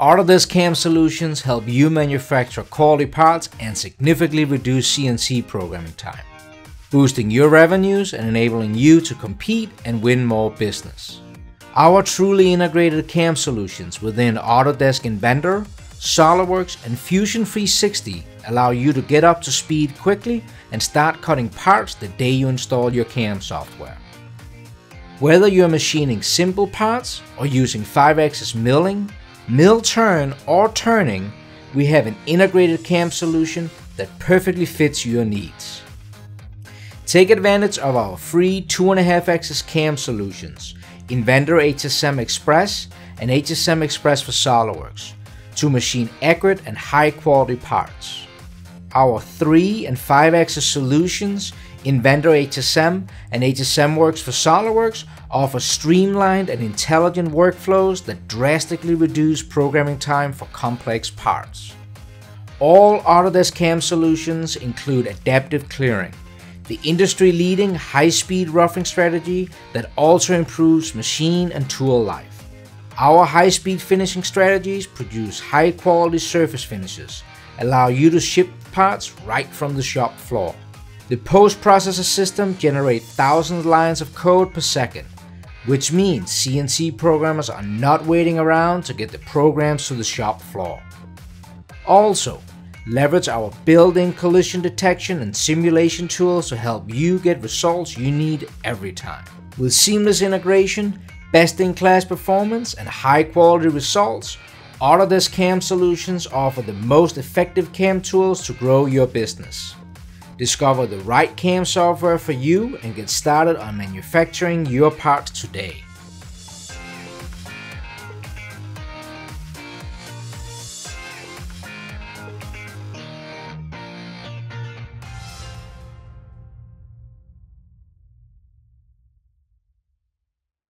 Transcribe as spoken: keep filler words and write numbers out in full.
Autodesk C A M solutions help you manufacture quality parts and significantly reduce C N C programming time, boosting your revenues and enabling you to compete and win more business. Our truly integrated C A M solutions within Autodesk Inventor, SOLIDWORKS and Fusion three sixty allow you to get up to speed quickly and start cutting parts the day you install your C A M software. Whether you're machining simple parts or using five axis milling, mill turn or turning, we have an integrated C A M solution that perfectly fits your needs. Take advantage of our free two and a half axis C A M solutions, Inventor H S M Express and H S M Express for SOLIDWORKS, to machine accurate and high quality parts. Our three and five axis solutions, Inventor H S M and HSMWorks for SOLIDWORKS, offer streamlined and intelligent workflows that drastically reduce programming time for complex parts. All Autodesk C A M solutions include adaptive clearing, the industry-leading high-speed roughing strategy that also improves machine and tool life. Our high-speed finishing strategies produce high-quality surface finishes, allow you to ship parts right from the shop floor. The post-processor system generates thousands of lines of code per second, which means C N C programmers are not waiting around to get the programs to the shop floor. Also, leverage our built-in collision detection and simulation tools to help you get results you need every time. With seamless integration, best-in-class performance and high-quality results, Autodesk C A M solutions offer the most effective C A M tools to grow your business. Discover the right C A M software for you and get started on manufacturing your parts today.